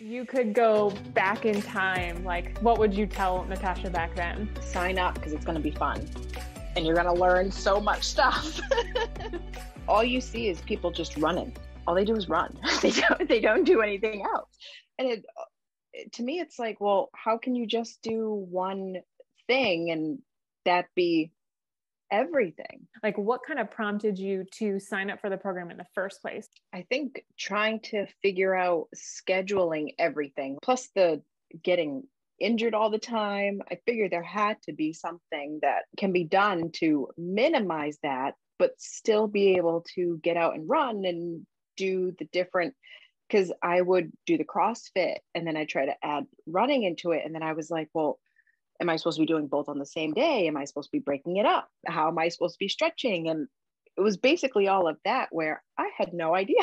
you could go back in time, like what would you tell Natasha back then? Sign up, because it's going to be fun and you're going to learn so much stuff. All you see is people just running. All they do is run. They don't do anything else. And to me, it's like, well, how can you just do one thing and that be everything? Like, what kind of prompted you to sign up for the program in the first place? I think trying to figure out scheduling everything, plus the getting injured all the time. I figured there had to be something that can be done to minimize that, but still be able to get out and run and do the different, because I would do the CrossFit and then I try to add running into it. And then I was like, well, am I supposed to be doing both on the same day? Am I supposed to be breaking it up? How am I supposed to be stretching? And it was basically all of that where I had no idea.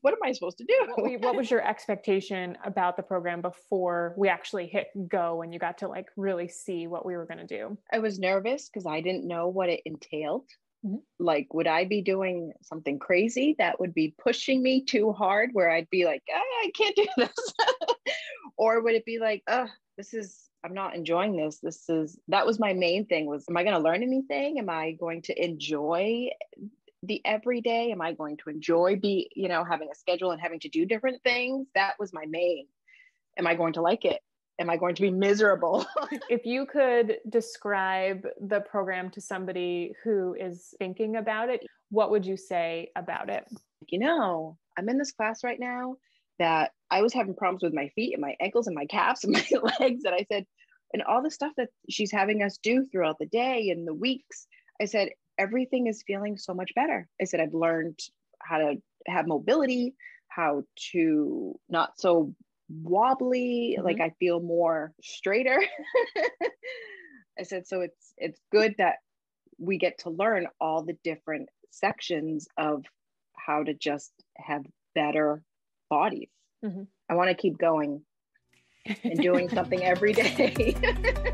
What am I supposed to do? What was your expectation about the program before we actually hit go and you got to like really see what we were going to do? I was nervous because I didn't know what it entailed. Mm-hmm. Like, would I be doing something crazy that would be pushing me too hard where I'd be like, I can't do this? Or would it be like, I'm not enjoying this. That was my main thing was, am I going to learn anything? Am I going to enjoy the everyday? Am I going to enjoy having a schedule and having to do different things? That was my main. Am I going to like it? Am I going to be miserable? If you could describe the program to somebody who is thinking about it, what would you say about it? I'm in this class right now that I was having problems with my feet and my ankles and my calves and my legs. And I said, and all the stuff that she's having us do throughout the day and the weeks, I said, everything is feeling so much better. I said, I've learned how to have mobility, how to not so wobbly, mm-hmm. Like I feel more straighter. I said, so it's good that we get to learn all the different sections of how to just have better bodies. Mm-hmm. I want to keep going and doing something every day.